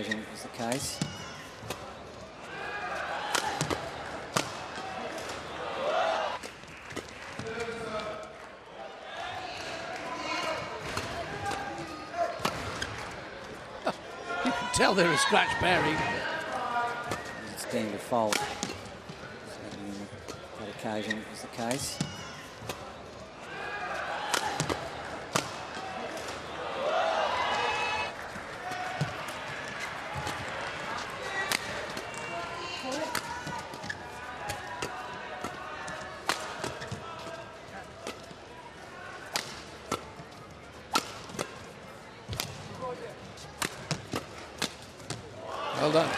occasion was the case. You can tell they're a scratch bearing. It's deemed a foul. That occasion was the case. Well done.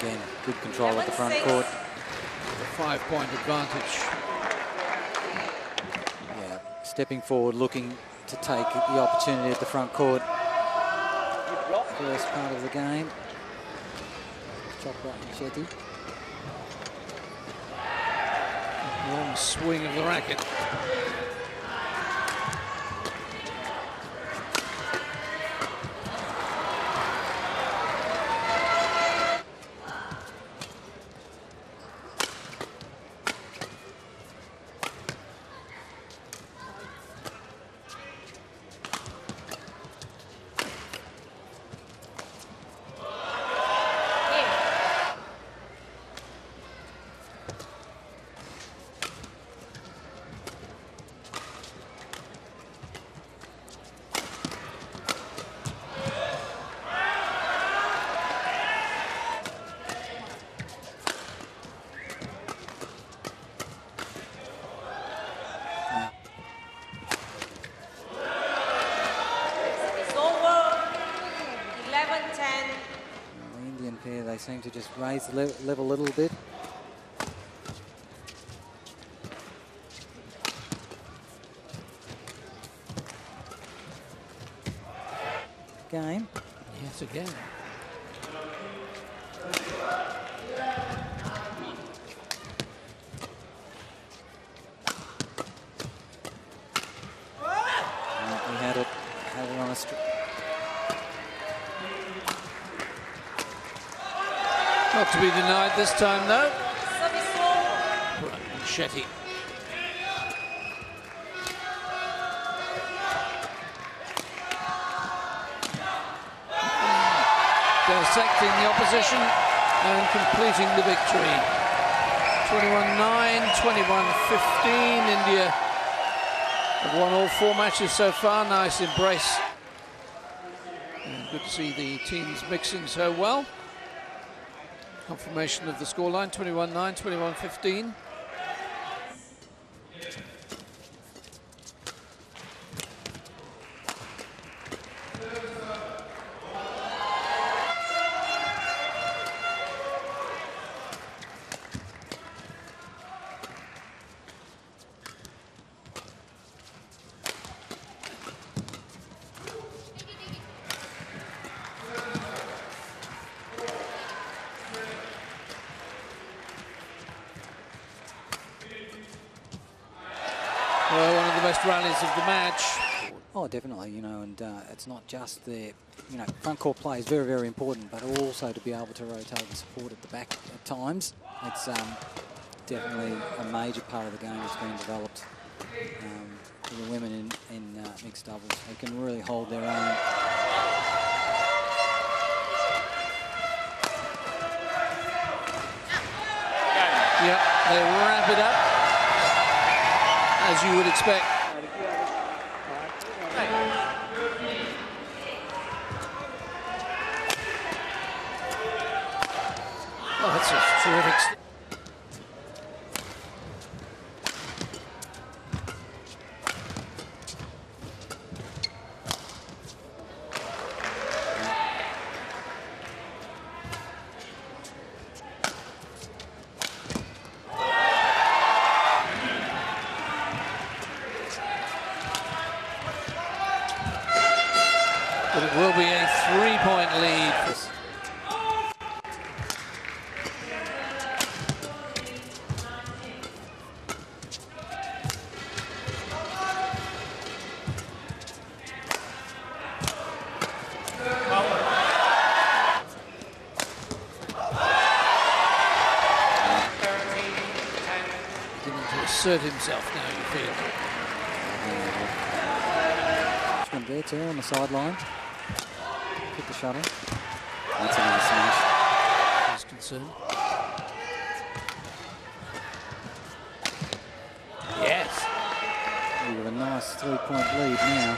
Again, good control at the front court. A 5-point advantage. Yeah, stepping forward, looking to take the opportunity at the front court. First part of the game. Manchetti. Long swing of the racket. They seem to just raise the level a little bit. Game. Yes, again. We had it on a strip. Not to be denied this time, though. Manchetti. Dissecting the opposition and completing the victory. 21-9, 21-15. India have won all four matches so far. Nice embrace. And good to see the teams mixing so well. Confirmation of the scoreline, 21-9, 21-15. Well, one of the best rallies of the match. Oh, definitely, you know, and it's not just the, you know, front court play is very, very important, but also to be able to rotate and support at the back at times. It's definitely a major part of the game that's been developed for the women in mixed doubles. They can really hold their own. Yep, they wrap it up, as you would expect. Hey. That's a terrific step. But it will be a three-point lead. Beginning to assert himself now, you feel. From there too, on the sideline. Hit the shuttle. That's another smash. He's concerned. Yes. We have a nice three-point lead now.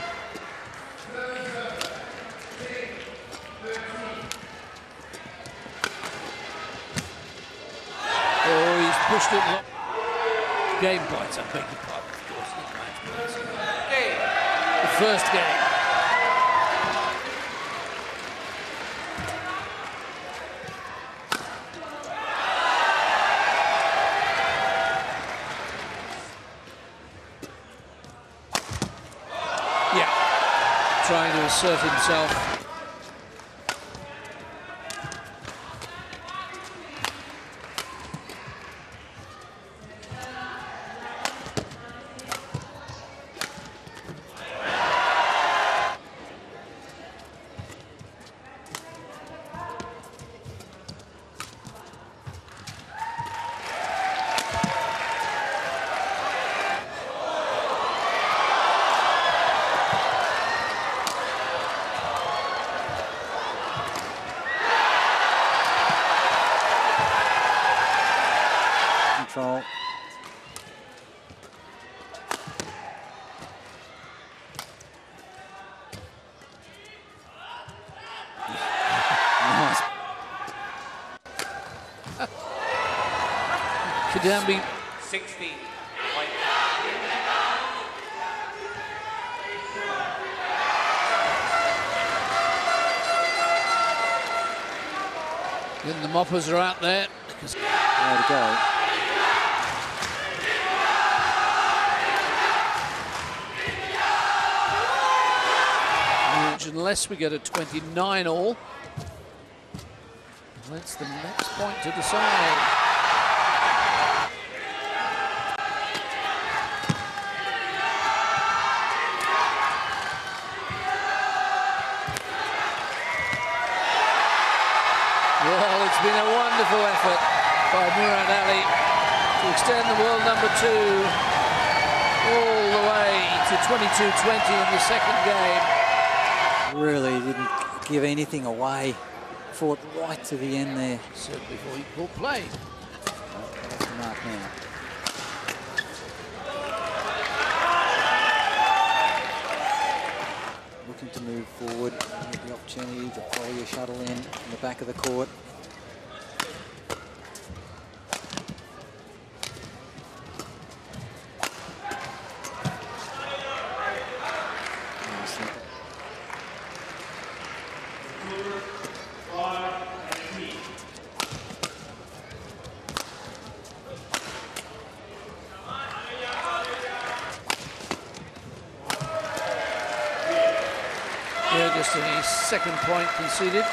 Oh, he's pushed it. Game points, I beg your pardon, of course. The first game. Trying to assert himself. Control. Nice. Kidambi. 60. Then the moppers are out there. Way to go. Unless we get a 29 all. That's the next point to decide. Well, it's been a wonderful effort by Murad Ali to extend the world #2 all the way to 22-20 in the second game. Really didn't give anything away. Fought right to the end there. Certainly for equal play. That's the mark now. Looking to move forward. The opportunity to volley a shuttle in the back of the court. Just in his second point conceded.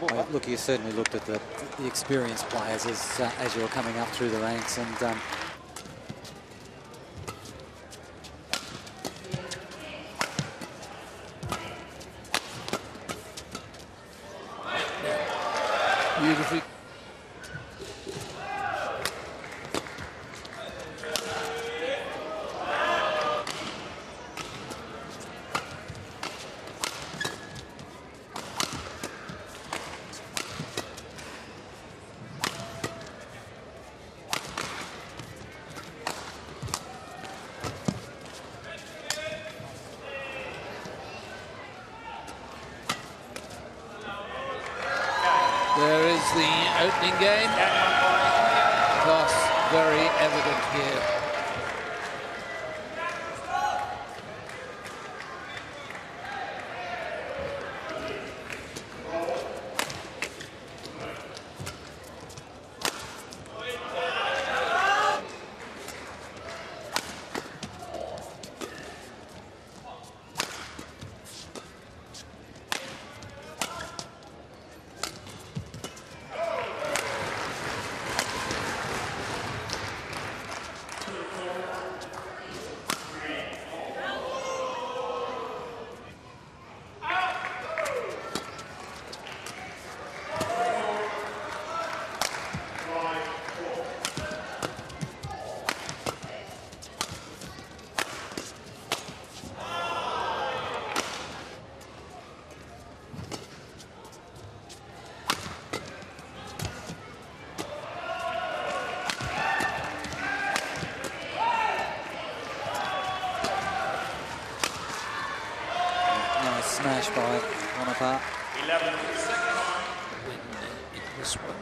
Well, look, you certainly looked at the experienced players as you were coming up through the ranks, and beautifully. opening game. Class very evident here. Smash by one of our win in this one.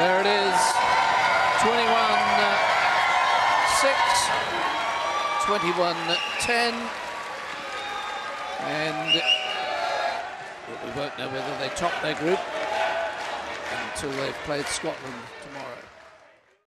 There it is, 21 6, 21 10, and we won't know whether they top their group until they've played Scotland tomorrow.